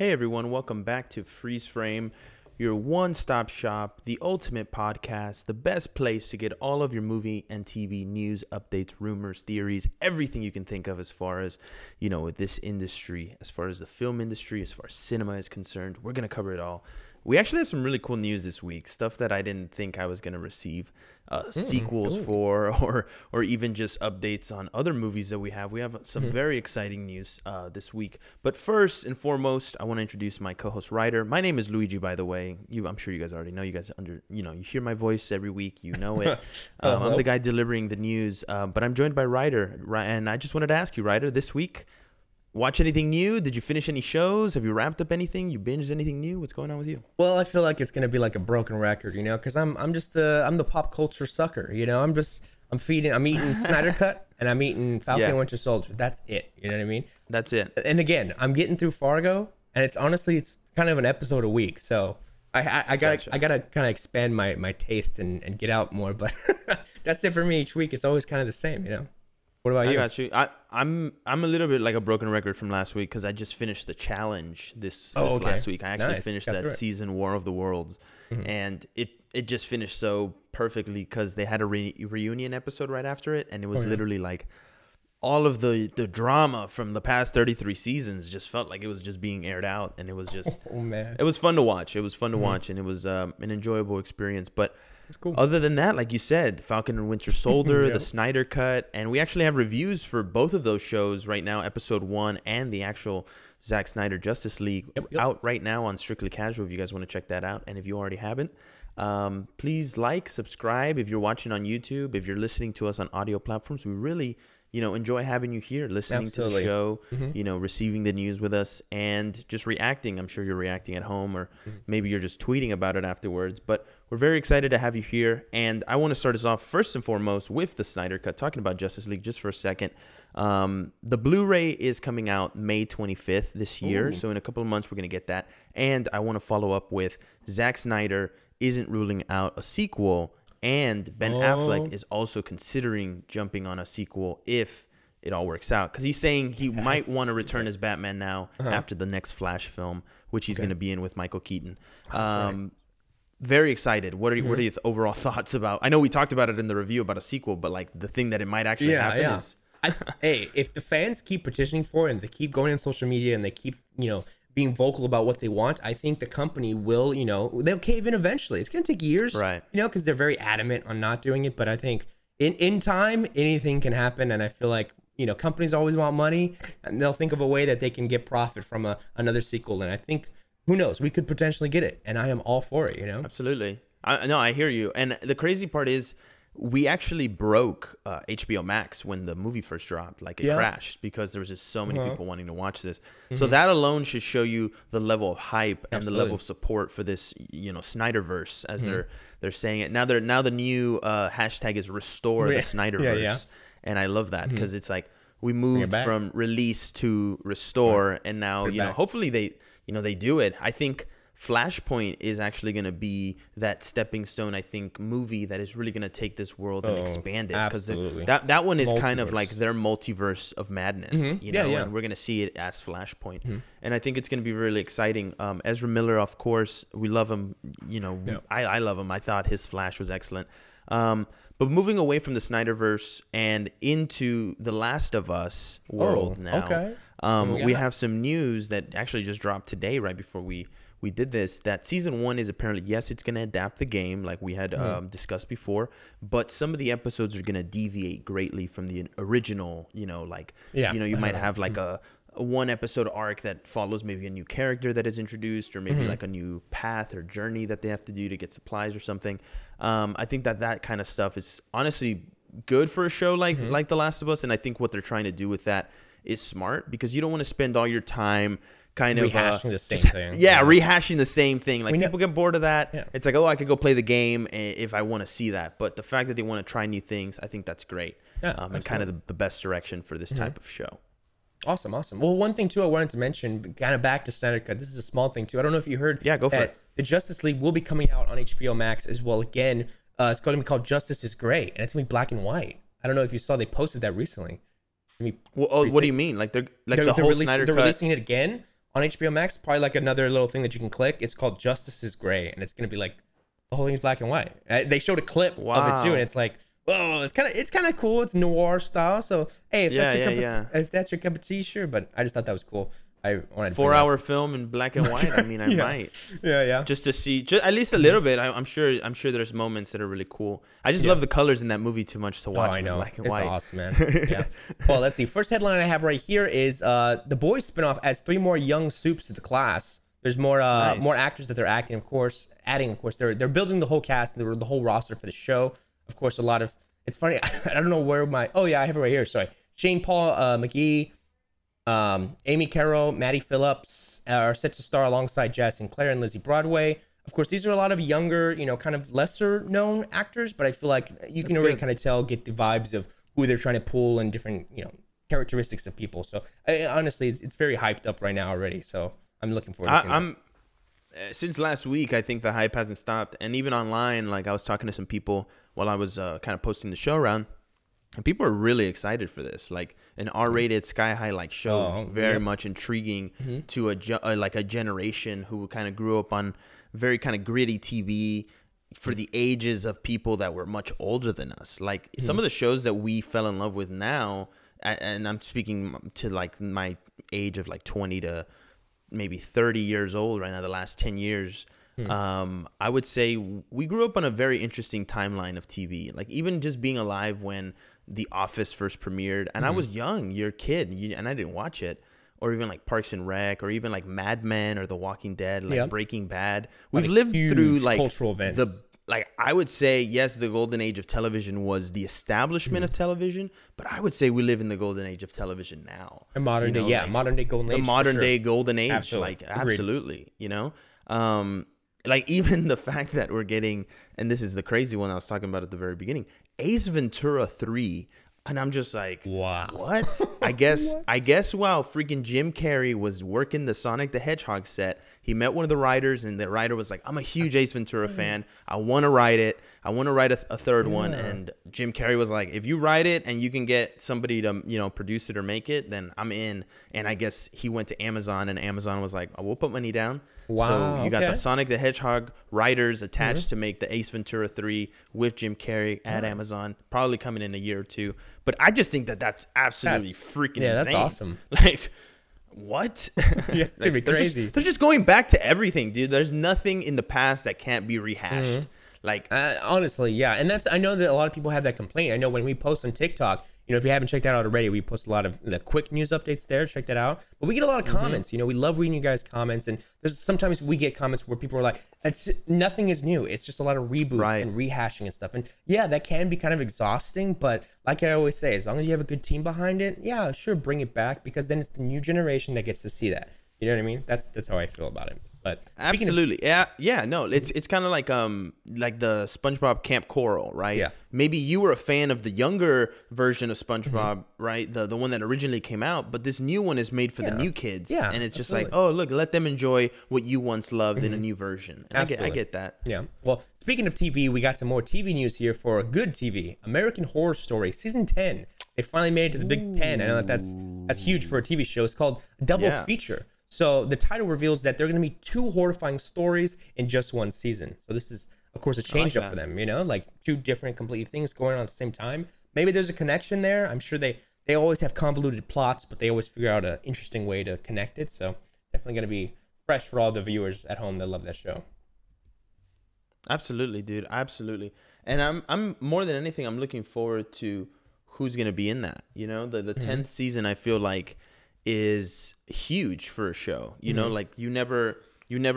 Hey everyone, welcome back to Freeze Frame, your one-stop shop, the ultimate podcast, the best place to get all of your movie and TV news, updates, rumors, theories, everything you can think of as far as, you know, this industry, as far as the film industry, as far as cinema is concerned. We're going to cover it all. We actually have some really cool news this week, stuff that I didn't think I was going to receive sequels for or even just updates on other movies that we have. We have some very exciting news this week. But first and foremost, I want to introduce my co-host Ryder. My name is Luigi, by the way. I'm sure you guys already know. You guys you hear my voice every week. You know it. I'm the guy delivering the news, but I'm joined by Ryder. And I just wanted to ask you, Ryder, this week, watch anything new? Did you finish any shows? Have you wrapped up anything? You binged anything new? What's going on with you? Well, I feel like it's gonna be like a broken record, you know, because I'm the pop culture sucker, you know. I'm eating Snyder Cut and I'm eating Falcon and Winter Soldier. That's it. You know what I mean? That's it. And again, I'm getting through Fargo, and it's kind of an episode a week, so I gotta I gotta kind of expand my taste and get out more. But that's it for me each week. It's always kind of the same, you know. What about you? I got you. I'm a little bit like a broken record from last week because I just finished The Challenge last week. I actually finished that season, War of the Worlds, and it just finished so perfectly because they had a reunion episode right after it, and it was literally like all of the drama from the past 33 seasons just felt like it was just being aired out, and it was just it was fun to watch. It was fun to watch, and it was an enjoyable experience, but. Cool. Other than that, like you said, Falcon and Winter Soldier, the Snyder Cut, and we actually have reviews for both of those shows right now, episode 1 and the actual Zack Snyder Justice League out right now on Strictly Casual if you guys want to check that out. And if you already haven't, please like, subscribe if you're watching on YouTube, if you're listening to us on audio platforms. We really, you know, enjoy having you here, listening to the show, you know, receiving the news with us and just reacting. I'm sure you're reacting at home or maybe you're just tweeting about it afterwards. But we're very excited to have you here. And I want to start us off first and foremost with the Snyder Cut, talking about Justice League just for a second. The Blu-ray is coming out May 25th this year. So in a couple of months, we're going to get that. And I want to follow up with Zack Snyder isn't ruling out a sequel. And Ben Affleck is also considering jumping on a sequel if it all works out. Because he's saying he might want to return as Batman now after the next Flash film, which he's going to be in with Michael Keaton. Very excited. What are your overall thoughts about? I know we talked about it in the review about a sequel, but like the thing that it might actually happen is... hey, if the fans keep petitioning for it and they keep going on social media and they keep, you know, being vocal about what they want, I think the company will, you know, they'll cave in eventually. It's going to take years, you know, because they're very adamant on not doing it. But I think in time, anything can happen. And I feel like, you know, companies always want money and they'll think of a way that they can get profit from another sequel. And I think, who knows, we could potentially get it. And I am all for it, you know? Absolutely. I hear you. And the crazy part is, we actually broke HBO Max when the movie first dropped. Like, it crashed because there was just so many people wanting to watch this. So that alone should show you the level of hype and the level of support for this, you know, Snyderverse, as they're saying it. Now the new hashtag is restore the Snyderverse. And I love that because it's like we moved from release to restore. And now, you know, hopefully they do it. I think Flashpoint is actually going to be that stepping stone, I think, movie that is really going to take this world and expand it. Because that one is kind of like their multiverse of madness, you know, and we're going to see it as Flashpoint. And I think it's going to be really exciting. Ezra Miller, of course, we love him. You know, I love him. I thought his Flash was excellent. But moving away from the Snyderverse and into The Last of Us world now, we have some news that actually just dropped today right before we did this, that season 1 is apparently, yes, it's going to adapt the game like we had discussed before, but some of the episodes are going to deviate greatly from the original, you know, like, you know, you might have like a one episode arc that follows maybe a new character that is introduced or maybe like a new path or journey that they have to do to get supplies or something. I think that kind of stuff is honestly good for a show like The Last of Us. And I think what they're trying to do with that is smart because you don't want to spend all your time kind of rehashing the same thing. Rehashing the same thing. Like, people get bored of that. It's like, oh, I could go play the game if I want to see that. But the fact that they want to try new things, I think that's great. And kind of the best direction for this type of show. Awesome. Well, one thing, too, I wanted to mention, kind of back to Snyder Cut. This is a small thing, too. I don't know if you heard that the Justice League will be coming out on HBO Max as well again. It's going to be called Justice is Gray, and it's going to be black and white. I don't know if you saw they posted that recently. What do you mean? Like, they're releasing it again? on HBO Max, probably like another little thing that you can click. It's called Justice is Gray, and it's gonna be like the whole thing's black and white. They showed a clip of it too, and it's like, whoa, it's kind of cool. It's noir style. So hey, if that's your cup of tea, sure. But I just thought that was cool. I wanted 4-hour film in black and white. I mean, I might. Yeah, yeah. Just to see, just at least a little bit. I'm sure there's moments that are really cool. I just love the colors in that movie too much to watch. Oh, I know. Black and white. It's awesome, man. Yeah. Well, let's see. First headline I have right here is The Boys spinoff adds 3 more young soups to the class. There's more actors that they're acting, of course. Adding, of course. They're building the whole cast, the whole roster for the show. Of course, a lot of it's funny. I don't know where my I have it right here. Sorry, Shane Paul McGee. Amy Carroll, Maddie Phillips are set to star alongside Jazz Sinclair and Lizzie Broadway. Of course, these are a lot of younger, you know, kind of lesser known actors, but I feel like you can already kind of tell, get the vibes of who they're trying to pull and different, you know, characteristics of people. So honestly, it's very hyped up right now already. So I'm looking forward to seeing that. Since last week, I think the hype hasn't stopped. And even online, like I was talking to some people while I was kind of posting the show around. And people are really excited for this, like an R-rated Sky High like show, very much intriguing to a generation who kind of grew up on very kind of gritty TV for the ages of people that were much older than us. Like some of the shows that we fell in love with now, and I'm speaking to like my age of like 20 to maybe 30 years old right now, the last 10 years. I would say we grew up on a very interesting timeline of TV, like even just being alive when The Office first premiered, and I was young, you're a kid, and I didn't watch it, or even like Parks and Rec, or even like Mad Men, or The Walking Dead, like Breaking Bad. We've lived through like cultural events. Like I would say, yes, the golden age of television was the establishment of television, but I would say we live in the golden age of television now. And modern day, like, modern day golden age. The modern day golden age, absolutely. Like absolutely, you know. Like even the fact that we're getting, and this is the crazy one I was talking about at the very beginning, Ace Ventura 3, and I'm just like, wow, what? I guess wow, freaking Jim Carrey was working the Sonic the Hedgehog set. He met one of the writers, and the writer was like, I'm a huge Ace Ventura fan. I want to write it. I want to write a third one. And Jim Carrey was like, if you write it and you can get somebody to, you know, produce it or make it, then I'm in. And I guess he went to Amazon, and Amazon was like, I will put money down. Wow. So you got the Sonic the Hedgehog writers attached to make the Ace Ventura 3 with Jim Carrey at Amazon, probably coming in a year or two. But I just think that that's absolutely freaking insane. That's awesome. Like, what? Yeah, it's gonna be crazy. They're just going back to everything, dude. There's nothing in the past that can't be rehashed. Like honestly, yeah. And that's, I know that a lot of people have that complaint. I know when we post on TikTok, you know, if you haven't checked that out already, we post a lot of the quick news updates there. Check that out. But we get a lot of comments. You know, we love reading you guys' comments. And there's sometimes we get comments where people are like, "It's nothing is new. It's just a lot of reboots and rehashing and stuff." And yeah, that can be kind of exhausting. But like I always say, as long as you have a good team behind it, yeah, sure, bring it back, because then it's the new generation that gets to see that. You know what I mean? That's how I feel about it. But absolutely, yeah, no, it's kind of like the SpongeBob Camp Coral, right? Yeah. Maybe you were a fan of the younger version of SpongeBob, right? The one that originally came out, but this new one is made for the new kids. Yeah, and it's just like, oh, look, let them enjoy what you once loved in a new version. And I get that. Yeah. Well, speaking of TV, we got some more TV news here for good TV. American Horror Story season 10. They finally made it to the Big Ten. I know that that's huge for a TV show. It's called Double Feature. So the title reveals that there are going to be 2 horrifying stories in just one season. So this is, of course, a change up for them, you know, like 2 different complete things going on at the same time. Maybe there's a connection there. I'm sure they always have convoluted plots, but they always figure out an interesting way to connect it. So definitely going to be fresh for all the viewers at home that love that show. Absolutely, dude. Absolutely. And I'm more than anything, I'm looking forward to who's going to be in that. You know, the 10th season, I feel like, is huge for a show, you know, like you never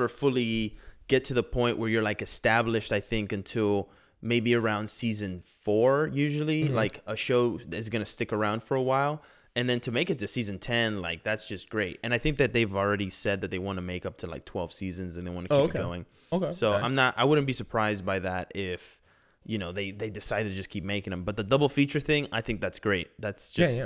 fully get to the point where you're like established, I think, until maybe around season 4 usually. Like a show is going to stick around for a while, and then to make it to season 10, like that's just great. And I think that they've already said that they want to make up to like 12 seasons, and they want to keep it going. So I wouldn't be surprised by that if, you know, they decided to just keep making them. But the double feature thing, I think that's great. That's just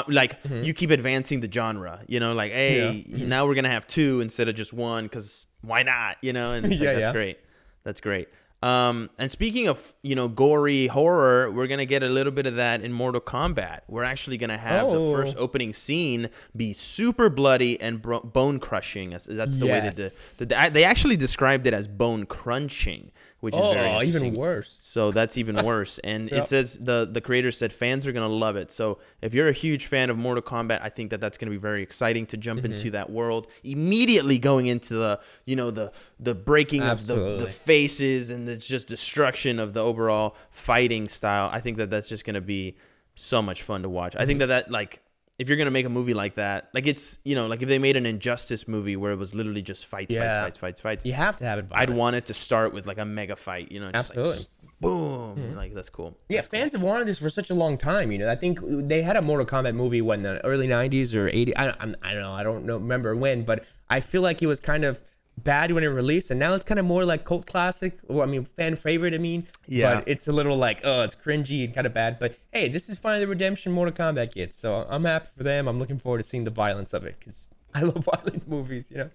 like you keep advancing the genre, you know, like, hey, now we're gonna have 2 instead of just 1, because why not, you know? And it's like, that's great. That's great. And speaking of, you know, gory horror, we're going to get a little bit of that in Mortal Kombat. We're actually going to have the first opening scene be super bloody and bone crushing. That's the way they actually described it as bone crunching, which is very interesting. Even worse. So that's even worse. And it says the creator said fans are going to love it. So if you're a huge fan of Mortal Kombat, I think that that's going to be very exciting to jump into that world. Immediately going into the, you know, the breaking of the faces and it's just destruction of the overall fighting style. I think that that's just going to be so much fun to watch. I think that like, if you're going to make a movie like that, like it's, you know, like if they made an Injustice movie where it was literally just fights, fights. You have to have it. I'd want it to start with like a mega fight, you know, just like boom. Like that's cool. Yeah. That's fans have wanted this for such a long time. You know, I think they had a Mortal Kombat movie when the early 90s or 80s. I don't know. I don't know, remember when, but I feel like it was kind of bad when it released, and now it's kind of more like cult classic, or I mean fan favorite. But it's a little like, oh, it's cringy and kind of bad, but hey, this is finally the redemption Mortal Kombat gets, so I'm happy for them. I'm looking forward to seeing the violence of it because I love violent movies, you know.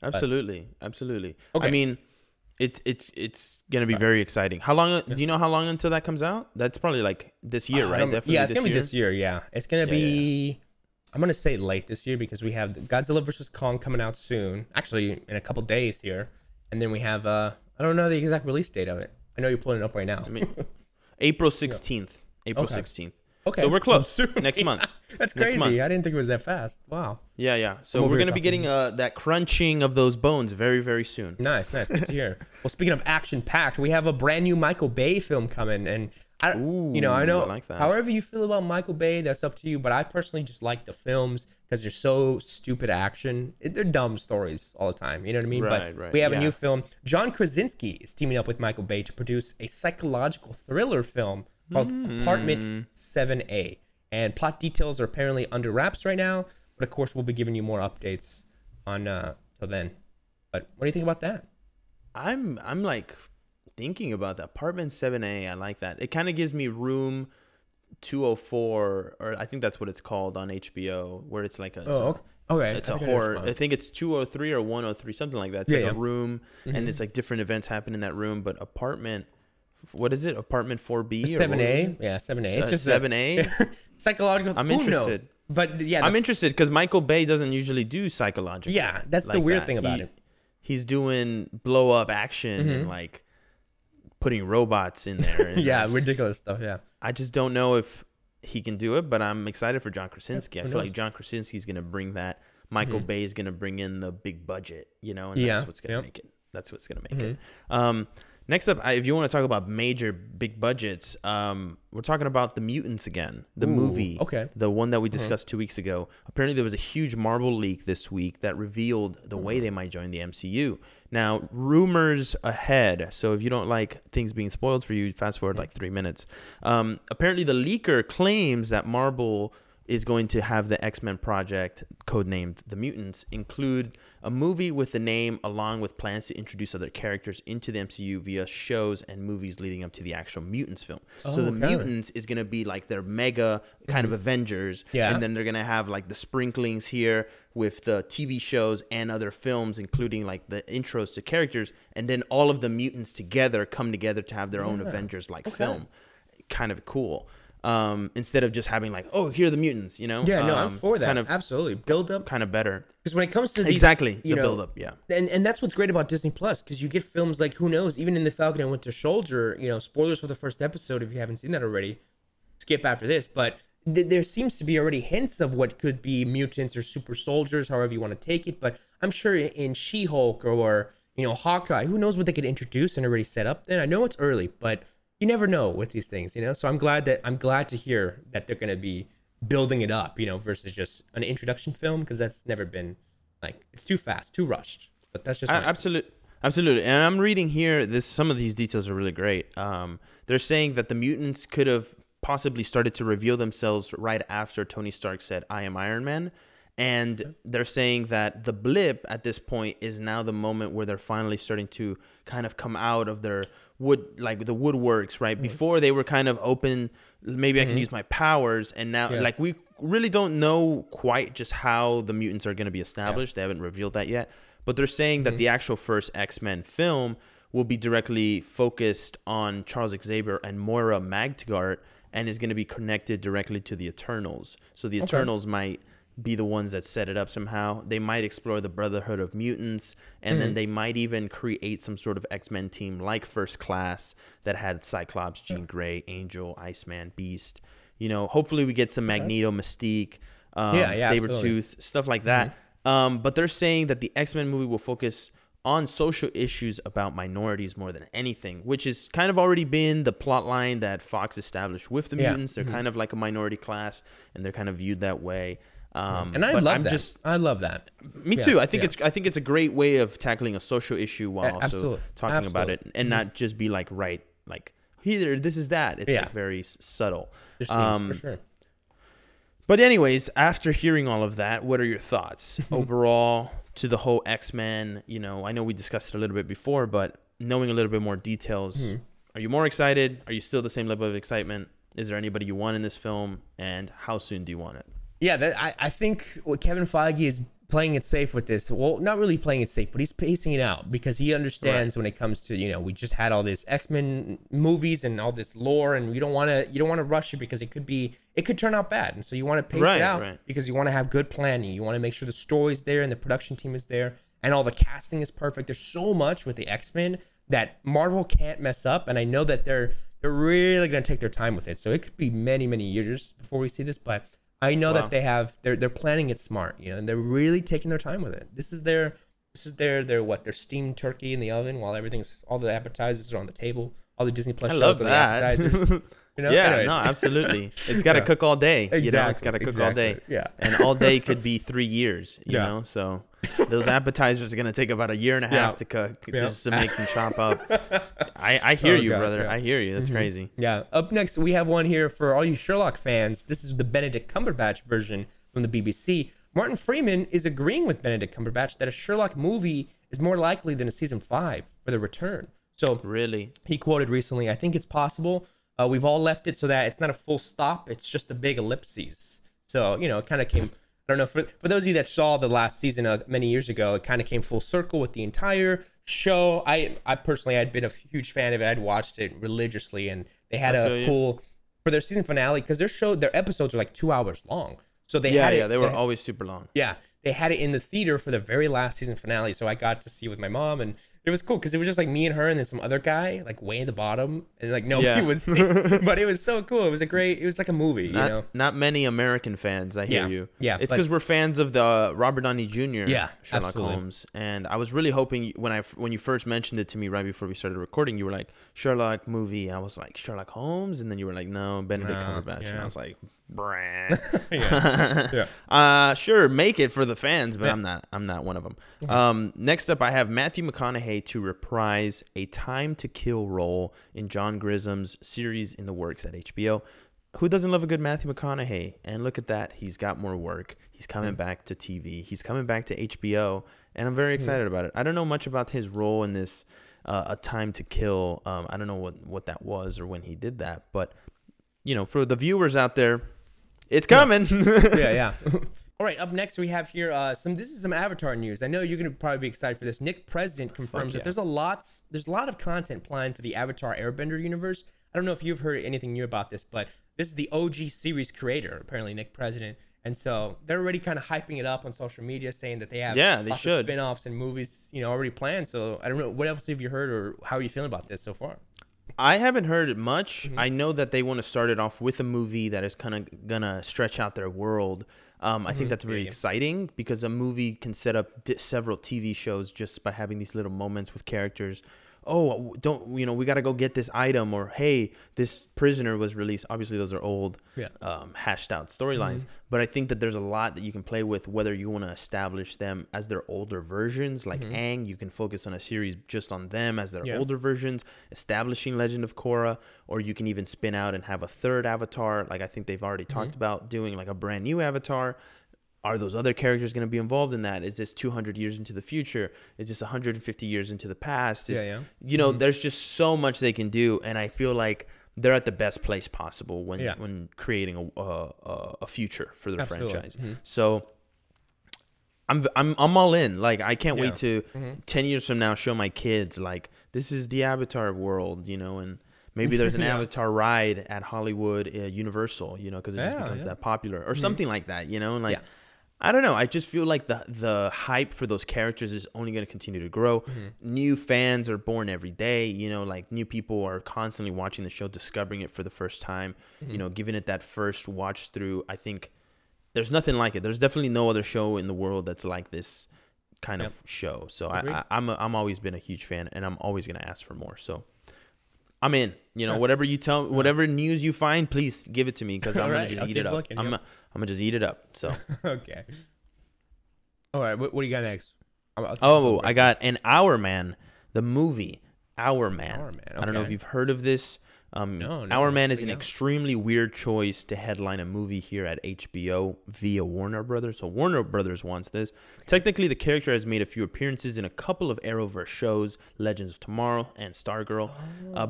Absolutely, absolutely. Okay. I mean, it's gonna be very exciting. How long do you know how long until that comes out? That's probably like this year, right? Definitely. Yeah, it's gonna be this year. Yeah, it's gonna be. I'm gonna say late this year because we have Godzilla vs Kong coming out soon, actually in a couple days here, and then we have I don't know the exact release date of it. I know you're pulling it up right now. I mean, April 16th. April 16th. Okay, so we're close. Next month. That's crazy. I didn't think it was that fast. Wow. Yeah, yeah. So we're gonna be getting that crunching of those bones very, very soon. Nice, nice. Good to hear. Well, speaking of action-packed, we have a brand new Michael Bay film coming, and I like that. However you feel about Michael Bay, that's up to you. But I personally just like the films because they're so stupid action. They're dumb stories all the time. You know what I mean? Right, but we have a new film. John Krasinski is teaming up with Michael Bay to produce a psychological thriller film called Apartment 7A. And plot details are apparently under wraps right now. But of course, we'll be giving you more updates on till then. But what do you think about that? I'm like thinking about the Apartment 7A. I like that. It kind of gives me Room 204, or I think that's what it's called on HBO, where it's like a it's a horror. I think it's 203 or 103, something like that. It's like a room, and it's like different events happen in that room. But apartment, what is it? Apartment 4B, 7A, yeah, 7A. It's just 7A. Psychological. I'm interested, but yeah, I'm interested because Michael Bay doesn't usually do psychological. Yeah, that's the weird thing about it. He's doing blow up action and like putting robots in there. Yeah, ridiculous stuff, yeah. I just don't know if he can do it, but I'm excited for John Krasinski. I feel like John Krasinski is going to bring that. Michael Bay is going to bring in the big budget, you know, and that's what's going to make it. That's what's going to make it. Next up, if you want to talk about major big budgets, we're talking about The Mutants again, the movie, the one that we discussed 2 weeks ago. Apparently, there was a huge Marvel leak this week that revealed the way they might join the MCU. Now, rumors ahead, so if you don't like things being spoiled for you, fast forward like 3 minutes. Apparently, the leaker claims that Marvel is going to have the X-Men project, codenamed The Mutants, include a movie with the name, along with plans to introduce other characters into the MCU via shows and movies leading up to the actual Mutants film. So The Mutants is going to be like their mega kind of Avengers. Yeah. And then they're going to have like the sprinklings here with the TV shows and other films, including like the intros to characters. And then all of the mutants together come together to have their own Avengers-like film. Kind of cool. Instead of just having like, oh, here are the mutants, you know? Yeah, no, I'm for that. Kind of absolutely build up, kind of better. Because when it comes to these, you know, build up, and that's what's great about Disney Plus, because you get films like, who knows, even in the Falcon and Winter Soldier, you know, spoilers for the first episode if you haven't seen that already, skip after this. But there seems to be already hints of what could be mutants or super soldiers, however you want to take it. But I'm sure in She-Hulk or you know Hawkeye, who knows what they could introduce and already set up. Then I know it's early, but you never know with these things, you know? So I'm glad to hear that they're going to be building it up, you know, versus just an introduction film, because that's never been like, it's too fast, too rushed. But that's just absolutely. And I'm reading here some of these details are really great. They're saying that the mutants could have possibly started to reveal themselves right after Tony Stark said, "I am Iron Man." And they're saying that the blip at this point is now the moment where they're finally starting to kind of come out of their woodworks, right? Before they were kind of open, maybe I can use my powers, and now like we really don't know quite just how the mutants are going to be established. They haven't revealed that yet, but they're saying that the actual first X-Men film will be directly focused on Charles Xavier and Moira Madgard, and is going to be connected directly to the Eternals. So the Eternals might be the ones that set it up somehow. They might explore the Brotherhood of Mutants, and then they might even create some sort of X-Men team like First Class that had Cyclops, Jean Grey, Angel, Iceman, Beast. You know, hopefully we get some Magneto, Mystique, Sabretooth, stuff like that. But they're saying that the X-Men movie will focus on social issues about minorities more than anything, which is kind of already been the plot line that Fox established with the mutants. They're kind of like a minority class, and they're kind of viewed that way. And I love that. Me too. I think it's a great way of tackling a social issue while also talking about it, and not just be like either this is that. It's like very subtle. For sure. But anyways, after hearing all of that, what are your thoughts overall to the whole X-Men? You know, I know we discussed it a little bit before, but knowing a little bit more details, are you more excited? Are you still the same level of excitement? Is there anybody you want in this film, and how soon do you want it? Yeah, I think what Kevin Feige is playing it safe with this. Well, not really playing it safe, but he's pacing it out because he understands when it comes to, you know, we just had all this X-Men movies and all this lore, and you don't want to rush it because it could turn out bad. And so you want to pace it out because you want to have good planning. You want to make sure the story's there and the production team is there and all the casting is perfect. There's so much with the X-Men that Marvel can't mess up, and I know that they're really going to take their time with it. So it could be many, many years before we see this, but I know that they're planning it smart, you know, and they're really taking their time with it. This is their steamed turkey in the oven while all the appetizers are on the table, all the Disney Plus shows are the appetizers. You know? Yeah, no, absolutely. It's got to cook all day. Exactly. You know, it's got to cook all day. Yeah, and all day could be 3 years. You know, so those appetizers are gonna take about 1.5 years to cook just to make them chop up. I hear you, brother. I hear you. That's crazy. Yeah. Up next, we have one here for all you Sherlock fans. This is the Benedict Cumberbatch version from the BBC. Martin Freeman is agreeing with Benedict Cumberbatch that a Sherlock movie is more likely than a season 5 for the return. So really, he quoted recently, "I think it's possible." We've all left it so that it's not a full stop. It's just a big ellipses. So, you know, it kind of came, I don't know, for those of you that saw the last season many years ago, it kind of came full circle with the entire show. I personally, I'd been a huge fan of it. I'd watched it religiously, and they had a cool, for their season finale, because their episodes are like 2 hours long. So they had it. Yeah, they were always super long. Yeah, they had it in the theater for the very last season finale. So I got to see it with my mom, and it was cool because it was just like me and her and then some other guy like way in the bottom, and like nobody was but it was so cool. It was like a movie, Not many American fans, I hear you. Yeah. It's because we're fans of the Robert Downey Jr. Sherlock Holmes. And I was really hoping when you first mentioned it to me right before we started recording, you were like, Sherlock movie. I was like, Sherlock Holmes? And then you were like, no, Benedict Cumberbatch. Yeah. And I was like, brand. Sure, make it for the fans, but I'm not one of them. Next up, I have Matthew McConaughey to reprise a Time to Kill role in John Grisham's series in the works at HBO. Who doesn't love a good Matthew McConaughey? And look at that, he's got more work. He's coming back to TV. He's coming back to HBO, and I'm very excited about it. I don't know much about his role in this A Time to Kill. I don't know what that was or when he did that, but you know, for the viewers out there, it's coming. All right, up next we have here some Avatar news. I know you're gonna probably be excited for this. Nick President confirms that there's a lot of content planned for the Avatar Airbender universe. I don't know if you've heard anything new about this, but this is the OG series creator, apparently, Nick President, and so they're already kind of hyping it up on social media, saying that they have lots of spin-offs and movies, you know, already planned. So I don't know, what else have you heard, or how are you feeling about this so far? I haven't heard much. I know that they want to start it off with a movie that is kind of going to stretch out their world. I think that's very exciting because a movie can set up several TV shows just by having these little moments with characters. Oh, we got to go get this item, or hey, this prisoner was released. Obviously, those are old, hashed out storylines. But I think that there's a lot that you can play with, whether you want to establish them as their older versions, like Aang. You can focus on a series just on them as their older versions, establishing Legend of Korra, or you can even spin out and have a third Avatar. Like I think they've already talked about doing like a brand new Avatar. Are those other characters going to be involved in that? Is this 200 years into the future? Is this 150 years into the past? You know, there's just so much they can do, and I feel like they're at the best place possible when creating a future for the franchise. So I'm all in. Like, I can't wait to 10 years from now show my kids, like, this is the Avatar world, you know, and maybe there's an Avatar ride at Hollywood Universal, you know, because it just becomes that popular or something like that, you know, and like, I don't know. I just feel like the hype for those characters is only going to continue to grow. New fans are born every day, you know, like new people are constantly watching the show, discovering it for the first time, you know, giving it that first watch through. I think there's nothing like it. There's definitely no other show in the world that's like this kind of show. So I'm always been a huge fan, and I'm always going to ask for more. So I'm in, you know, whatever you tell, whatever news you find, please give it to me, because I'm going to just eat it up. I'm going to just eat it up. So okay. All right. What do you got next? Oh, I got an Hour Man, the movie Hour Man. Hour Man. Okay. I don't know if you've heard of this. No, Hour Man is an extremely weird choice to headline a movie here at HBO via Warner Brothers. So Warner Brothers wants this. Okay. Technically, the character has made a few appearances in a couple of Arrowverse shows, Legends of Tomorrow and Stargirl,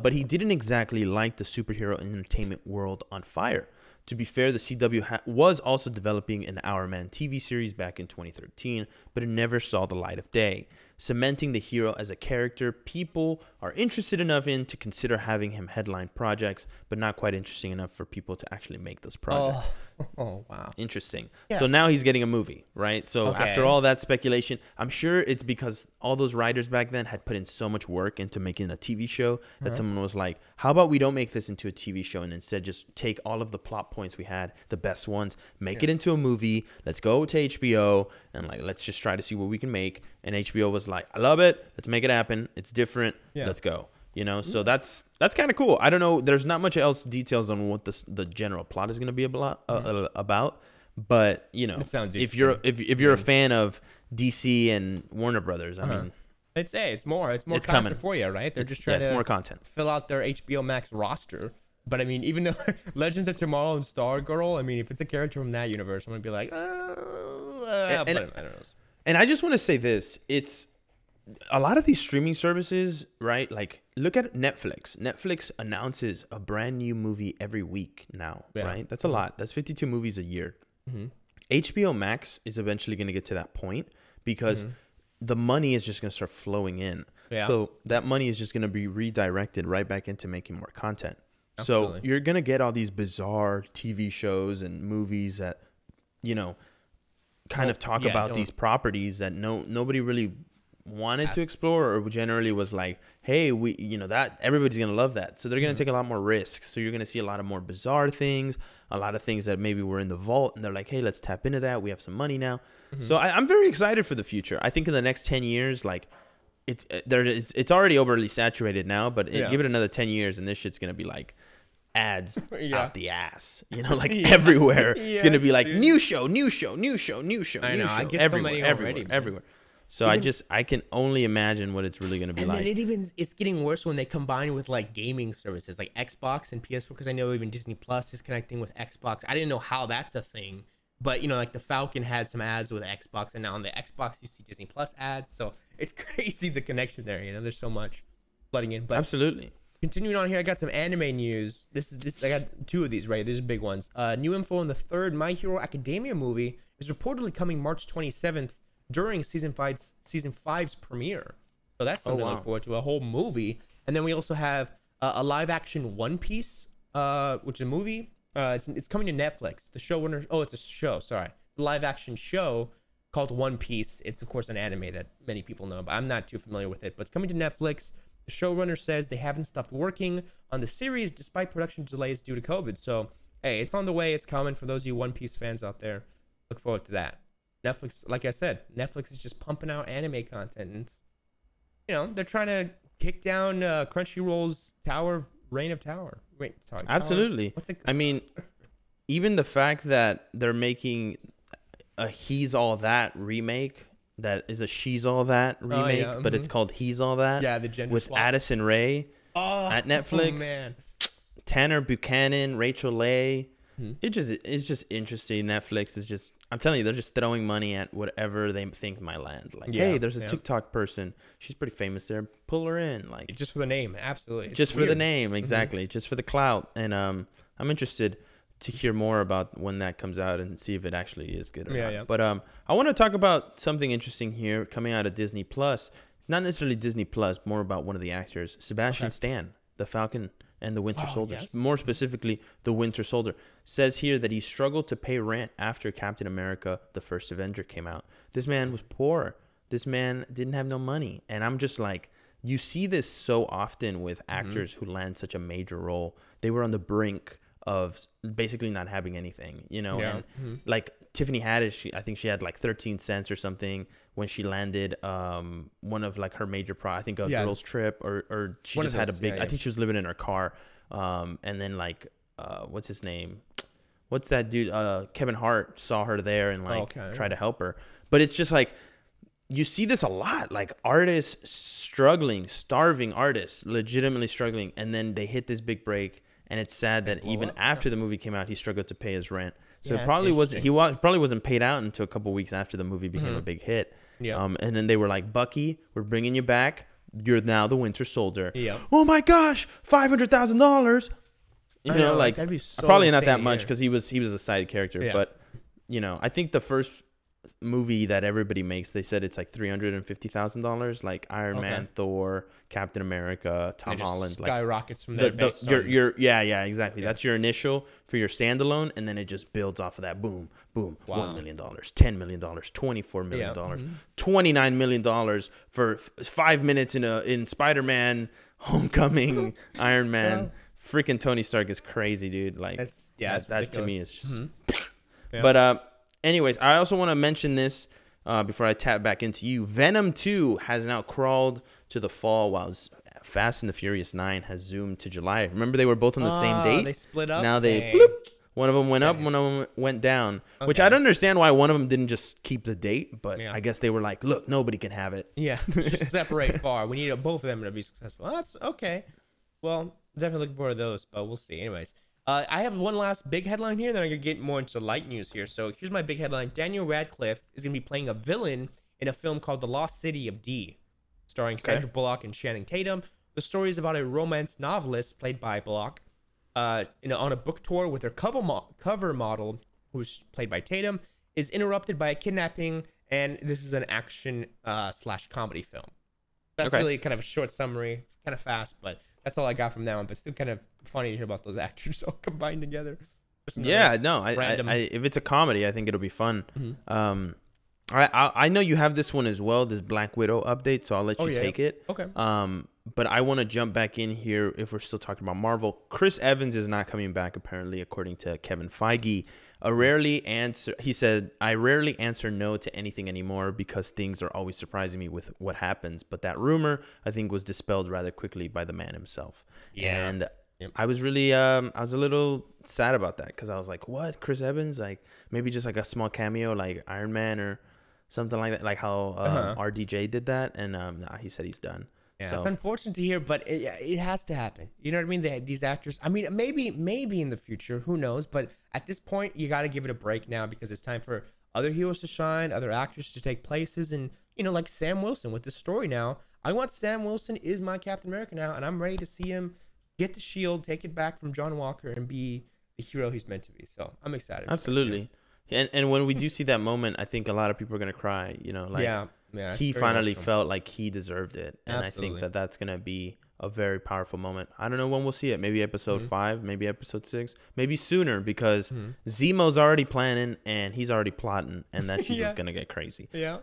but he didn't exactly light the superhero entertainment world on fire. To be fair, the CW was also developing an Hour Man TV series back in 2013, but it never saw the light of day. Cementing the hero as a character people are interested enough in to consider having him headline projects, but not quite interesting enough for people to actually make those projects. Oh wow. Interesting. Yeah. So now he's getting a movie, right? So after all that speculation, I'm sure it's because all those writers back then had put in so much work into making a TV show that someone was like, how about we don't make this into a TV show and instead just take all of the plot points we had, the best ones, make it into a movie. Let's go to HBO and like, let's just try to see what we can make. And HBO was like, I love it. Let's make it happen. It's different. Yeah. Let's go. You know, so that's kind of cool. I don't know. There's not much else details on what the general plot is going to be about. But, you know, if you're a fan of DC and Warner Brothers, I mean, it's content coming for you, right? They're just trying to more content, fill out their HBO Max roster. But I mean, even though Legends of Tomorrow and Stargirl, I mean, if it's a character from that universe, I'm gonna be like, and I don't know. And I just want to say this: it's a lot of these streaming services, right? Like, look at Netflix. Netflix announces a brand new movie every week now, right? That's a lot. That's 52 movies a year. HBO Max is eventually going to get to that point because the money is just going to start flowing in. So that money is just going to be redirected right back into making more content. Absolutely. So you're going to get all these bizarre TV shows and movies that, you know, kind of talk about these properties that nobody really wanted to explore or generally was like, hey, we, you know, that everybody's going to love that. So they're going to take a lot more risks. So you're going to see a lot of more bizarre things, a lot of things that maybe were in the vault and they're like, hey, let's tap into that. We have some money now. So I'm very excited for the future. I think in the next 10 years, like it's already overly saturated now, but give it another 10 years and this shit's going to be like ads out the ass, you know, like everywhere. It's going to be like new show, new show, new show, new show, new show. I get everywhere, so many already, everywhere. So even, I can only imagine what it's really going to be like. And it's getting worse when they combine with like gaming services like Xbox and PS4, because I know even Disney Plus is connecting with Xbox. I didn't know how that's a thing, but you know, like the Falcon had some ads with Xbox, and now on the Xbox you see Disney Plus ads. So it's crazy the connection there. You know, there's so much flooding in. But absolutely. Continuing on here, I got some anime news. I got two of these right. These are big ones. New info on the third My Hero Academia movie is reportedly coming March 27th. During season five's premiere, so that's something to look forward to, a whole movie. And then we also have a live action One Piece, which is a movie. It's coming to Netflix. The showrunner, it's a show. Sorry, the live action show called One Piece. It's of course an anime that many people know, but I'm not too familiar with it. But it's coming to Netflix. The showrunner says they haven't stopped working on the series despite production delays due to COVID. So hey, it's on the way. It's coming for those of you One Piece fans out there. Look forward to that. Netflix, like I said, Netflix is just pumping out anime content. And, you know, they're trying to kick down Crunchyroll's Tower. Absolutely. What's it called? I mean, even the fact that they're making a He's All That remake that is a She's All That remake, but it's called He's All That. Yeah, the gender with swap. Addison Rae at Netflix. Oh, man. Tanner Buchanan, Rachel Lay. It's just interesting. Netflix is just, I'm telling you, they're just throwing money at whatever they think might land. Like, hey, there's a TikTok person. She's pretty famous there. Pull her in. Like, just for the name. Absolutely. Just for the name. Exactly. Just for the clout. And I'm interested. to hear more about when that comes out and see if it actually is good or not. Yeah. But I want to talk about something interesting here coming out of Disney Plus. Not necessarily Disney Plus, more about one of the actors, Sebastian Stan, the Falcon and the Winter Soldier. Yes. More specifically, the Winter Soldier. Says here that he struggled to pay rent after Captain America, the First Avenger came out. This man was poor. This man didn't have no money. And I'm just like, you see this so often with actors who land such a major role. They were on the brink of basically not having anything, you know? Yeah. And like Tiffany Haddish, I think she had like 13 cents or something when she landed one of like her major I think a girl's trip, or she one just had a big, I think she was living in her car. And then like, what's his name? What's that dude? Kevin Hart saw her there and like tried to help her. But it's just like, you see this a lot, like artists struggling, starving artists, legitimately struggling. And then they hit this big break. And it's sad that even after the movie came out, he struggled to pay his rent. So it probably wasn't, probably wasn't paid out until a couple of weeks after the movie became a big hit. And then they were like, Bucky, we're bringing you back. You're now the Winter Soldier. Oh my gosh, $500,000. You know, like that'd be so probably not that much because he was a side character. But you know, I think the first movie that everybody makes, they said it's like $350,000, like Iron Man, Thor, Captain America, Tom Holland, skyrockets like from there. Exactly. That's your initial for your standalone, and then it just builds off of that. Boom, boom. $1 million, $10 million, $24 million, $29 million for 5 minutes in Spider-Man, Homecoming, Iron Man, freaking Tony Stark is crazy, dude. Like that's, that to me is just. But anyways, I also want to mention this before I tap back into you. Venom 2 has now crawled to the fall, while Fast and the Furious 9 has zoomed to July. Remember, they were both on the same date. They split up. Now they, one of them went up, one of them went down. Okay. Which I don't understand why one of them didn't just keep the date, but I guess they were like, look, nobody can have it. Yeah, just separate far. We need both of them to be successful. Well, that's okay. Well, definitely looking forward to those, but we'll see. Anyways. I have one last big headline here, then I'm going to get more into light news here. So here's my big headline. Daniel Radcliffe is going to be playing a villain in a film called The Lost City of D, starring Sandra Bullock and Channing Tatum. The story is about a romance novelist played by Bullock on a book tour with her cover model, who's played by Tatum, is interrupted by a kidnapping, and this is an action / comedy film. That's really kind of a short summary, kind of fast, but... That's all I got from that one, but still kind of funny to hear about those actors all combined together. Yeah, no, I if it's a comedy, I think it'll be fun. I know you have this one as well, this Black Widow update, so I'll let you take it. Okay. But I want to jump back in here if we're still talking about Marvel. Chris Evans is not coming back, apparently, according to Kevin Feige. He said, I rarely answer no to anything anymore because things are always surprising me with what happens. But that rumor, I think, was dispelled rather quickly by the man himself. Yeah. And I was really, I was a little sad about that because I was like, what? Chris Evans? Like, maybe just like a small cameo, like Iron Man or something like that, like how RDJ did that. And nah, he said he's done. Yeah. So. It's unfortunate to hear, but it has to happen. You know what I mean? These actors, I mean, maybe in the future, who knows? But at this point, you got to give it a break now because it's time for other heroes to shine, other actors to take places. And, you know, like Sam Wilson with this story now, I want Sam Wilson is my Captain America now, and I'm ready to see him get the shield, take it back from John Walker, and be the hero he's meant to be. So I'm excited. Absolutely. And when we do see that moment, I think a lot of people are going to cry, you know, like, yeah, he finally felt like he deserved it. And I think that that's going to be a very powerful moment. I don't know when we'll see it. Maybe episode 5, maybe episode 6, maybe sooner because Zemo's already planning and he's already plotting, and that she's just going to get crazy. Yeah.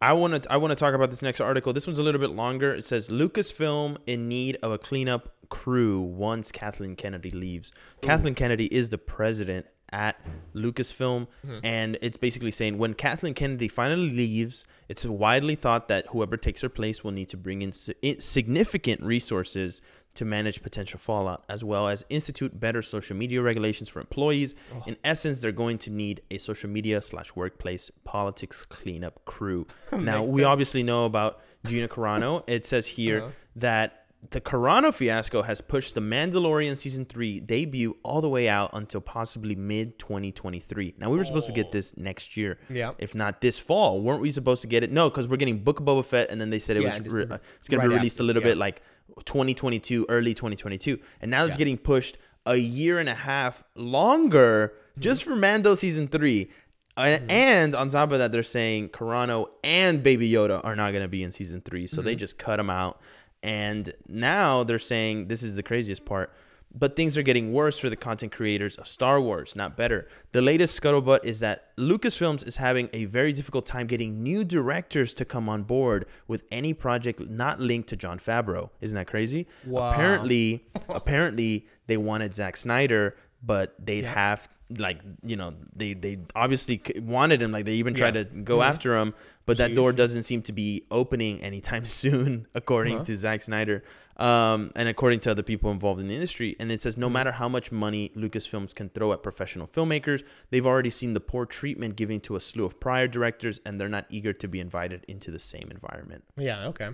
I want to talk about this next article. This one's a little bit longer. It says Lucasfilm in need of a cleanup crew once Kathleen Kennedy leaves. Ooh. Kathleen Kennedy is the president at Lucasfilm, and it's basically saying when Kathleen Kennedy finally leaves, it's widely thought that whoever takes her place will need to bring in significant resources to manage potential fallout, as well as institute better social media regulations for employees. In essence, they're going to need a social media / workplace politics cleanup crew. Now, we obviously know about Gina Carano. It says here that the Carano fiasco has pushed The Mandalorian Season 3 debut all the way out until possibly mid-2023. Now, we were supposed to get this next year, if not this fall. Weren't we supposed to get it? No, because we're getting Book of Boba Fett, and then they said it was it's going to be released a little bit like 2022, early 2022. And now it's getting pushed a year and a half longer just for Mando season 3. And on top of that, they're saying Carano and Baby Yoda are not going to be in season 3. So they just cut them out. And now they're saying, this is the craziest part, but things are getting worse for the content creators of Star Wars, not better. The latest scuttlebutt is that Lucasfilms is having a very difficult time getting new directors to come on board with any project not linked to Jon Favreau. Isn't that crazy? Wow. Apparently they wanted Zack Snyder, but they'd have, like, you know, they obviously wanted him, like they even tried to go after him, but that door doesn't seem to be opening anytime soon, according to Zack Snyder and according to other people involved in the industry. And it says no matter how much money Lucasfilms can throw at professional filmmakers, they've already seen the poor treatment given to a slew of prior directors, and they're not eager to be invited into the same environment. Yeah, okay.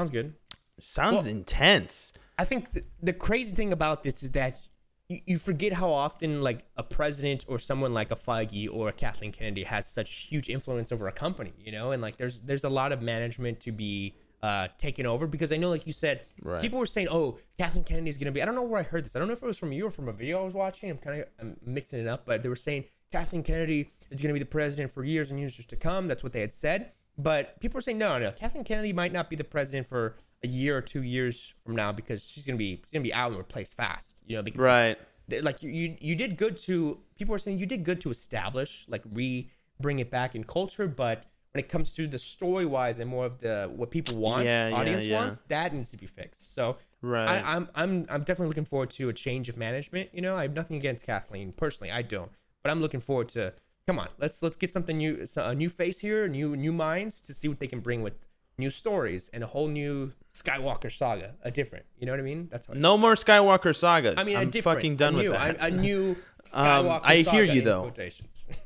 Sounds good. Sounds intense. I think the crazy thing about this is that you forget how often, like, a president or someone like a Feige or a Kathleen Kennedy has such huge influence over a company, you know? And, like, there's a lot of management to be taken over, because I know, like you said, people were saying, oh, Kathleen Kennedy is going to be... I don't know where I heard this. I don't know if it was from you or from a video I was watching. I'm mixing it up, but they were saying Kathleen Kennedy is going to be the president for years and years to come. That's what they had said. But people were saying, no, Kathleen Kennedy might not be the president for a year or 2 years from now, because she's gonna be out and replaced fast, you know. Because like you did good to, people are saying you did good to establish, like, bring it back in culture, but when it comes to the story wise and more of the what people want, audience wants, that needs to be fixed. So I'm definitely looking forward to a change of management. You know, I have nothing against Kathleen personally, I don't, but I'm looking forward to, come on, let's get something new, a new face here, new minds to see what they can bring with new stories and a whole new Skywalker saga, you know what I mean? That's what no more Skywalker sagas. I mean, I'm fucking done with that. A new Skywalker saga. I hear you though.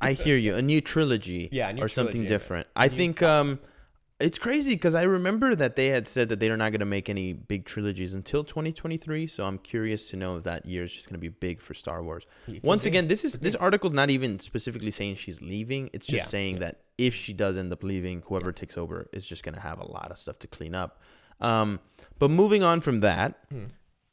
I hear you. A new trilogy, or something different. I think it's crazy because I remember that they had said that they are not going to make any big trilogies until 2023. So I'm curious to know if that year is just going to be big for Star Wars. Once again, this article's not even specifically saying she's leaving. It's just saying that if she does end up leaving, whoever takes over is just going to have a lot of stuff to clean up. But moving on from that,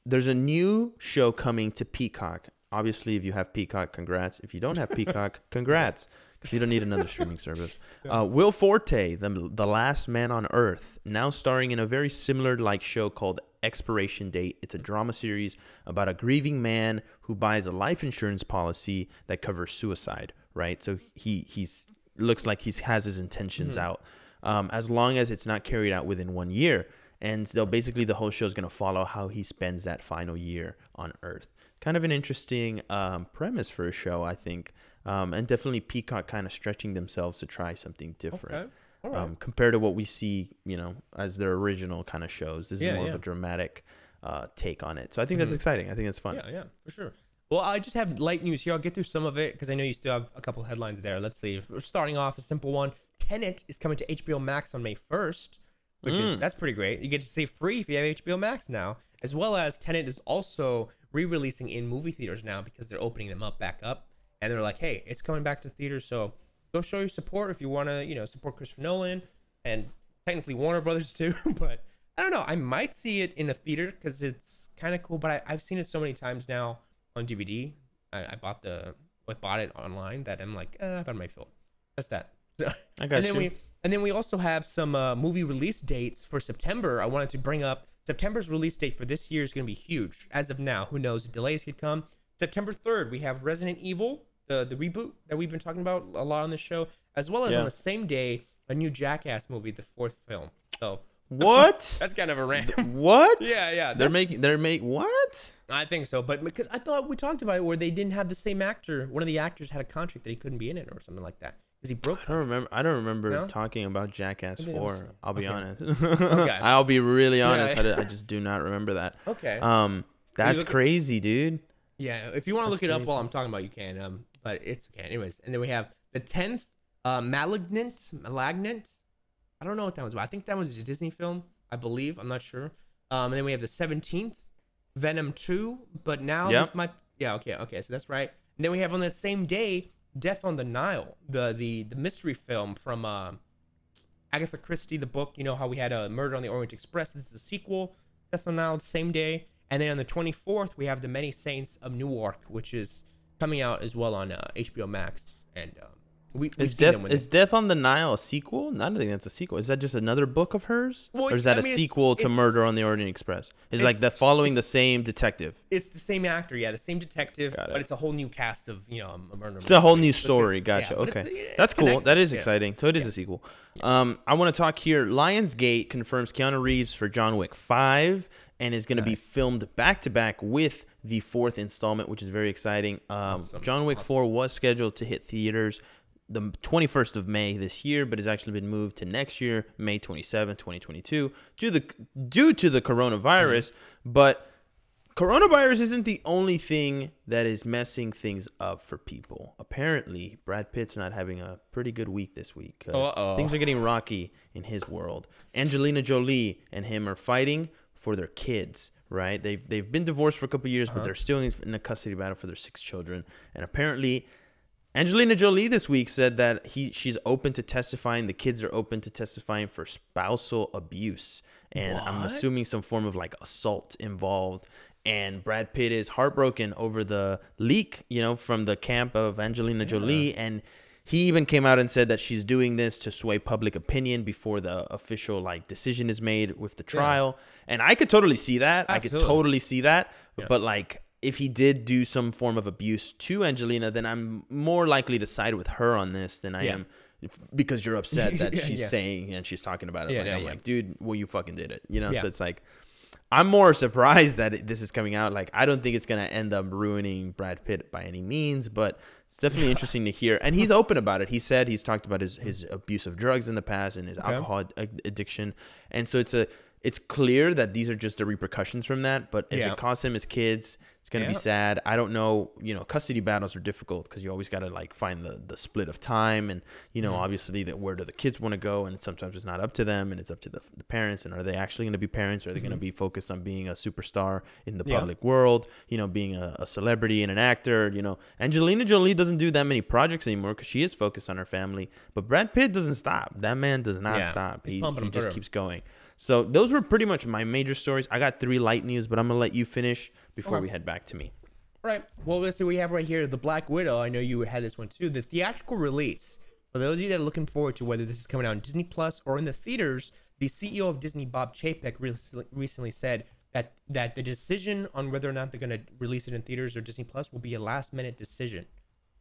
there's a new show coming to Peacock. Obviously, if you have Peacock, congrats. If you don't have Peacock, congrats, because you don't need another streaming service. Will Forte, the last man on Earth, now starring in a very similar like show called Expiration Date. It's a drama series about a grieving man who buys a life insurance policy that covers suicide, right? So he's looks like he has his intentions out, as long as it's not carried out within 1 year. And so basically the whole show is going to follow how he spends that final year on Earth. Kind of an interesting premise for a show, I think. And definitely Peacock kind of stretching themselves to try something different. Okay. All right. Compared to what we see, you know, as their original kind of shows. This is more of a dramatic take on it. So I think that's exciting. I think that's fun. Yeah, for sure. Well, I just have light news here. I'll get through some of it because I know you still have a couple headlines there. Let's see. We're starting off a simple one. Tenet is coming to HBO Max on May 1st. Which is, that's pretty great. You get to see free if you have HBO Max now, as well as Tenet is also re-releasing in movie theaters now because they're opening them back up. And they're like, hey, it's coming back to theaters. So go show your support if you want to, you know, support Christopher Nolan and technically Warner Brothers too. But I don't know. I might see it in a theater because it's kind of cool. But I've seen it so many times now on DVD. I bought it online that I'm like, that might feel. That's that. I got you. And then we also have some movie release dates for September. I wanted to bring up September's release date for this year is going to be huge. As of now, who knows? Delays could come. September 3rd, we have Resident Evil, the reboot that we've been talking about a lot on this show, as well as on the same day, a new Jackass movie, the fourth film. So what? That's kind of a random. What? Yeah. What? I think so, but because I thought we talked about it where they didn't have the same actor. One of the actors had a contract that he couldn't be in it or something like that. He broke. I don't remember no? talking about Jackass 4. I'll be honest. Okay. I'll be really honest. Yeah. I just do not remember that. Okay. That's crazy, dude. Yeah. If you want to look it up while I'm talking about, you can. But it's okay. Anyways, and then we have the 10th, Malignant. I don't know what that was about. I think that was a Disney film. I believe. I'm not sure. And then we have the 17th, Venom 2. But now this might. Yeah. Okay. So that's right. And then we have on that same day, Death on the Nile, the mystery film from Agatha Christie, the book. You know how we had a Murder on the Orient Express. This is the sequel. Death on the Nile, same day. And then on the 24th, we have The Many Saints of Newark, which is coming out as well on HBO Max. And is Death on the Nile a sequel? I don't think that's a sequel. Is that just another book of hers? Well, or is that a sequel to Murder on the Orient Express? It's like the following the same detective. It's the same actor, yeah, the same detective, but it's a whole new cast of, you know, a murder. It's a whole new story. Gotcha. Yeah, okay. It's that's cool. Connected. That is exciting. Yeah. So it is a sequel. I want to talk here. Lionsgate confirms Keanu Reeves for John Wick 5. And is going to be filmed back-to-back with the 4th installment, which is very exciting. John Wick 4 was scheduled to hit theaters the 21st of May this year, but has actually been moved to next year, May 27, 2022, due to the coronavirus. But coronavirus isn't the only thing that is messing things up for people. Apparently, Brad Pitt's not having a pretty good week this week. 'Cause things are getting rocky in his world. Angelina Jolie and him are fighting for their kids, right? They've been divorced for a couple of years, but they're still in a custody battle for their 6 children. And apparently, Angelina Jolie this week said that she's open to testifying. The kids are open to testifying for spousal abuse, and I'm assuming some form of like assault involved. And Brad Pitt is heartbroken over the leak, you know, from the camp of Angelina Jolie, and he even came out and said that she's doing this to sway public opinion before the official like decision is made with the trial. And I could totally see that. Absolutely. I could totally see that. Yeah. But like if he did do some form of abuse to Angelina, then I'm more likely to side with her on this than I am because you're upset that she's saying and she's talking about it. Yeah, like, I'm like, dude, well, you fucking did it. You know, so it's like I'm more surprised that this is coming out. Like, I don't think it's going to end up ruining Brad Pitt by any means, but it's definitely interesting to hear. And he's open about it. He said he's talked about his abuse of drugs in the past and his alcohol addiction. And so it's clear that these are just the repercussions from that. But if it costs him his kids, it's going to be sad. I don't know. You know, custody battles are difficult because you always got to like find the split of time. And, you know, obviously that where do the kids want to go? And sometimes it's not up to them and it's up to the parents. And are they actually going to be parents? Or are they going to be focused on being a superstar in the public world? You know, being a celebrity and an actor, you know. Angelina Jolie doesn't do that many projects anymore because she is focused on her family. But Brad Pitt doesn't stop. That man does not stop. He just keeps going. So those were pretty much my major stories. I got 3 light news, but I'm going to let you finish before we head back to me. All right. Well, let's see what we have right here. The Black Widow. I know you had this one too. The theatrical release. For those of you that are looking forward to whether this is coming out on Disney Plus or in the theaters, the CEO of Disney, Bob Chapek, recently said that the decision on whether or not they're going to release it in theaters or Disney Plus will be a last-minute decision.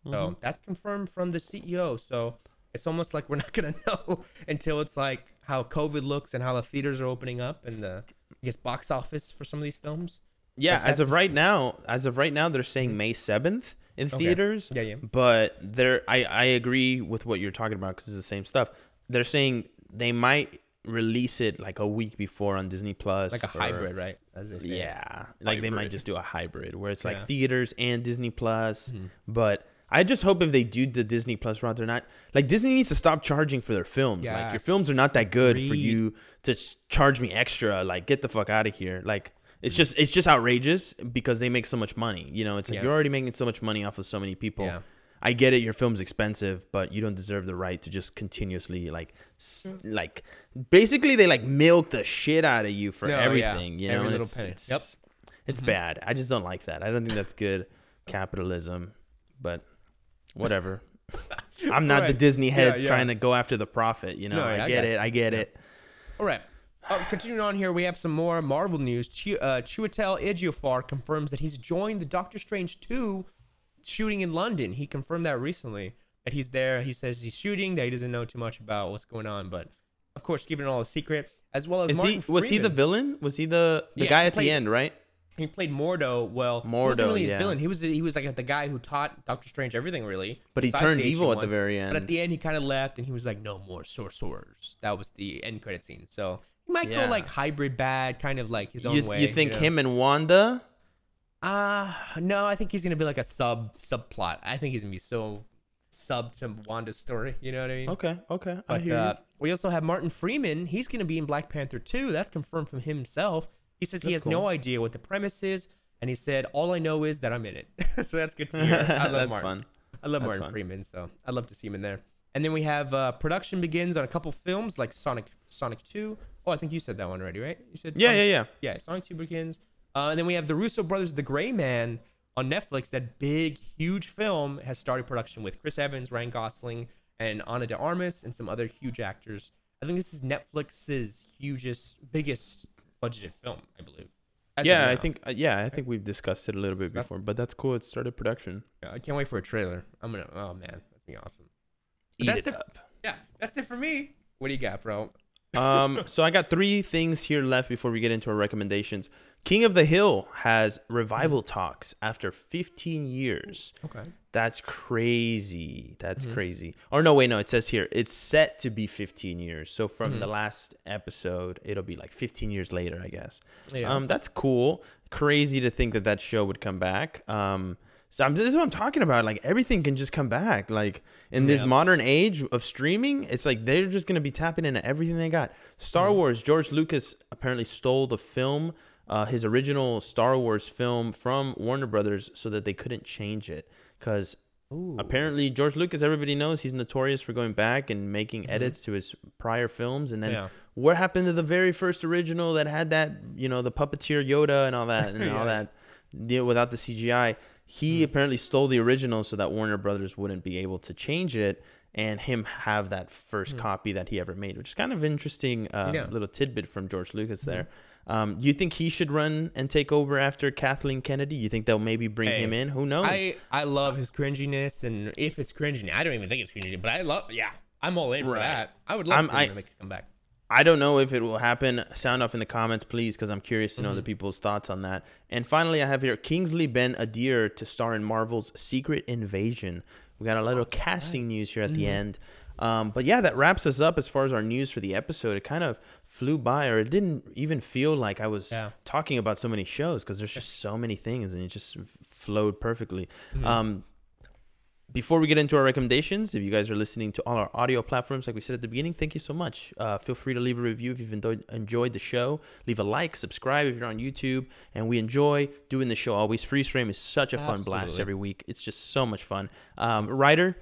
So that's confirmed from the CEO. So it's almost like we're not going to know until it's like how COVID looks and how the theaters are opening up and the, I guess, box office for some of these films. Yeah, like as of right now, they're saying May 7th in theaters. Yeah. But I agree with what you're talking about because it's the same stuff. They're saying they might release it like a week before on Disney Plus, like a hybrid, right? As they say. Yeah, like they might just do a hybrid where it's like theaters and Disney Plus. But I just hope if they do the Disney Plus route, they're not like Disney needs to stop charging for their films. Like your films are not that good for you to charge me extra. Like get the fuck out of here. Like. It's just outrageous because they make so much money. You know, it's like you're already making so much money off of so many people. I get it. Your film's expensive, but you don't deserve the right to just continuously like basically they like milk the shit out of you for everything. You know, every little penny. It's bad. I just don't like that. I don't think that's good capitalism, but whatever. I'm not the Disney heads trying to go after the profit. You know, no, I get it. All right. Continuing on here, we have some more Marvel news. Chiwetel Ejiofor confirms that he's joined the Doctor Strange 2 shooting in London. He confirmed that recently, that he's there. He says he's shooting, that he doesn't know too much about what's going on, but of course, keeping it all a secret. As well as Martin Freeman. Was he the villain? Was he the guy at the end, right? He played Mordo. Well, Mordo, he wasn't really his villain. He was like the guy who taught Doctor Strange everything, really. But he turned evil at the very end. But at the end, he kind of left, and he was like, no more sorcerers. That was the end credit scene, so... He might go like hybrid bad, kind of like his own way. You think him and Wanda? No, I think he's gonna be like a subplot. I think he's gonna be so sub to Wanda's story. You know what I mean? Okay. But, I hear you. We also have Martin Freeman. He's gonna be in Black Panther 2. That's confirmed from himself. He says he has no idea what the premise is, and he said, "All I know is that I'm in it." So that's good to hear. I love Martin Freeman, so I'd love to see him in there. And then we have production begins on a couple films like Sonic 2. Oh, I think you said that one already, right? You said Sonic 2 begins. And then we have the Russo brothers, The Gray Man on Netflix. That big, huge film has started production with Chris Evans, Ryan Gosling, and Ana de Armas, and some other huge actors. I think this is Netflix's biggest budgeted film, I believe. Yeah, I think we've discussed it a little bit before, but that's cool. It started production. Yeah, I can't wait for a trailer. Oh man, that'd be awesome. Eat it up. Yeah, that's it for me. What do you got, bro? So I got three things here left before we get into our recommendations. King of the Hill has revival talks after 15 years. Okay. That's crazy. That's crazy. Or no, wait, no, it says here it's set to be 15 years. So from the last episode, it'll be like 15 years later, I guess. Yeah. That's cool. Crazy to think that that show would come back. This is what I'm talking about. Like, everything can just come back. Like, in this modern age of streaming, it's like they're just going to be tapping into everything they got. Star Wars, George Lucas apparently stole the film, his original Star Wars film, from Warner Brothers so that they couldn't change it. Because apparently George Lucas, everybody knows, he's notorious for going back and making edits to his prior films. And then what happened to the very first original that had that, you know, the puppeteer Yoda and all that, and all that deal without the CGI? He apparently stole the original so that Warner Brothers wouldn't be able to change it, and him have that first copy that he ever made, which is kind of interesting little tidbit from George Lucas there. You think he should run and take over after Kathleen Kennedy? You think they'll maybe bring him in? Who knows? I love his cringiness, and if it's cringy, I don't even think it's cringy, but I love, I'm all in for that. I would love for him to make it come back. I don't know if it will happen. Sound off in the comments, please, because I'm curious to know other people's thoughts on that. And finally, I have here Kingsley Ben-Adir to star in Marvel's Secret Invasion. We got a little casting news here at the end. But yeah, that wraps us up as far as our news for the episode. It kind of flew by, or it didn't even feel like I was talking about so many shows, because there's just so many things, and it just flowed perfectly. Before we get into our recommendations, if you guys are listening to all our audio platforms, like we said at the beginning, thank you so much. Feel free to leave a review if you've enjoyed the show. Leave a like, subscribe if you're on YouTube. And we enjoy doing the show always. Freeze Frame is such a fun blast every week. It's just so much fun. Ryder,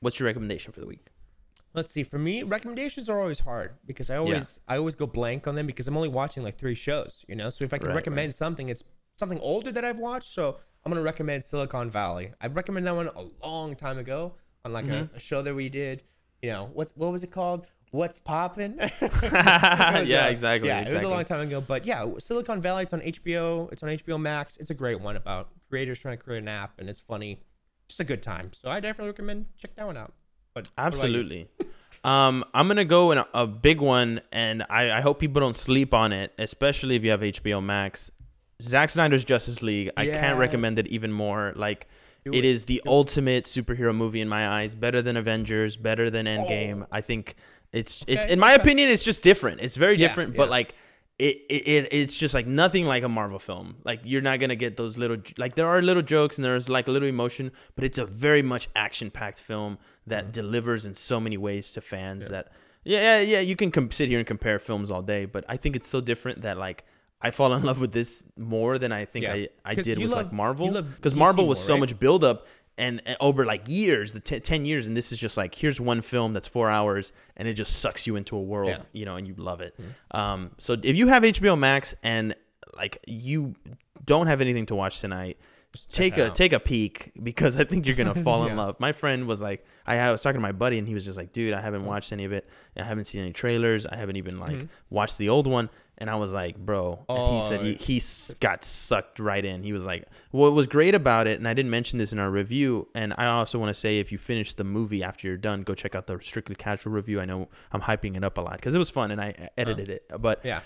what's your recommendation for the week? Let's see. For me, recommendations are always hard because I always go blank on them because I'm only watching like 3 shows, you know? So if I can recommend something, it's something older that I've watched. So I'm going to recommend Silicon Valley. I recommend that one a long time ago on like a show that we did. You know, what was it called? What's Poppin'? Yeah, exactly. It was a long time ago. But yeah, Silicon Valley, it's on HBO. It's on HBO Max. It's a great one about creators trying to create an app, and it's funny. Just a good time. So I definitely recommend check that one out. But absolutely. I'm going to go in a big one, and I hope people don't sleep on it, especially if you have HBO Max. Zack Snyder's Justice League. I can't recommend it even more. Like, it is the ultimate superhero movie in my eyes. Better than Avengers, better than Endgame. I think it's in my opinion, it's just different. It's very different, but like it's just like nothing like a Marvel film. Like, you're not gonna get those little, like, there are little jokes and there's like a little emotion, but it's a very much action-packed film that delivers in so many ways to fans that you can sit here and compare films all day, but I think it's so different that like I fall in love with this more than I think I did with like Marvel, because Marvel was so much buildup and over like years, the 10 years, and this is just like, here's one film that's 4 hours and it just sucks you into a world, you know, and you love it. So if you have HBO Max and like you don't have anything to watch tonight, take a peek, because I think you're gonna fall in love. My friend was like, I was talking to my buddy, and he was just like, dude, I haven't watched any of it. I haven't seen any trailers. I haven't even like watched the old one. And I was like, bro. And he said he got sucked right in. He was like, what was great about it, and I didn't mention this in our review, and I also want to say, if you finish the movie after you're done, go check out the Strictly Casual review. I know I'm hyping it up a lot because it was fun, and I edited it. But yeah.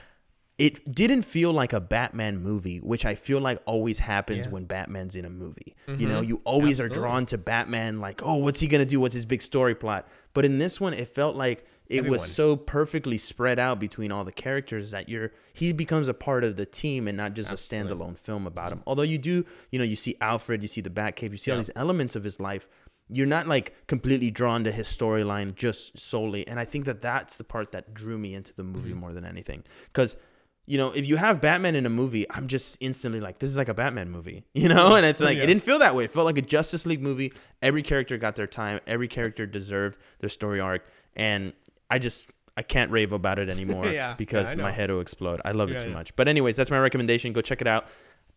It didn't feel like a Batman movie, which I feel like always happens when Batman's in a movie. You know, you always are drawn to Batman, like, oh, what's he going to do? What's his big story plot? But in this one, it felt like it was so perfectly spread out between all the characters that he becomes a part of the team and not just a standalone film about him. Although you do, you know, you see Alfred, you see the Batcave, you see all these elements of his life. You're not like completely drawn to his storyline just solely. And I think that that's the part that drew me into the movie more than anything, because you know, if you have Batman in a movie, I'm just instantly like, this is like a Batman movie, you know? And it's like, it didn't feel that way. It felt like a Justice League movie. Every character got their time. Every character deserved their story arc. And I just, I can't rave about it anymore because my head will explode. I love it too much. But anyways, that's my recommendation. Go check it out.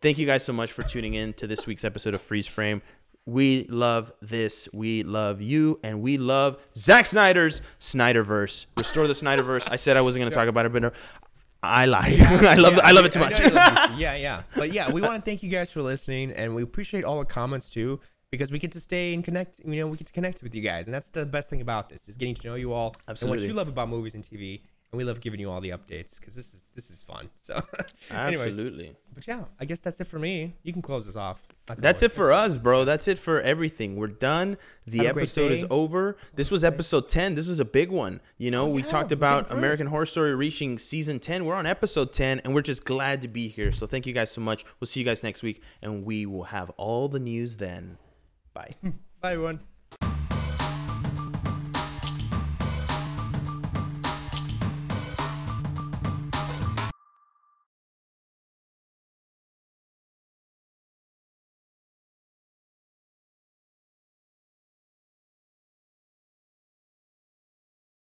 Thank you guys so much for tuning in to this week's episode of Freeze Frame. We love this. We love you. And we love Zack Snyder's Snyderverse. Restore the Snyderverse. I said I wasn't going to talk about it, but I lied. I love it too much. But yeah, we want to thank you guys for listening. And we appreciate all the comments too, because we get to stay and connect. You know, we get to connect with you guys. And that's the best thing about this, is getting to know you all. Absolutely. And what you love about movies and TV. And we love giving you all the updates, because this is fun. So absolutely. But yeah, I guess that's it for me. You can close this off. That's it for us, bro. That's it for everything. We're done. The episode is over. This was episode 10. This was a big one. You know, we talked about American Horror Story reaching season 10. We're on episode 10, and we're just glad to be here. So thank you guys so much. We'll see you guys next week, and we will have all the news then. Bye. Bye, everyone.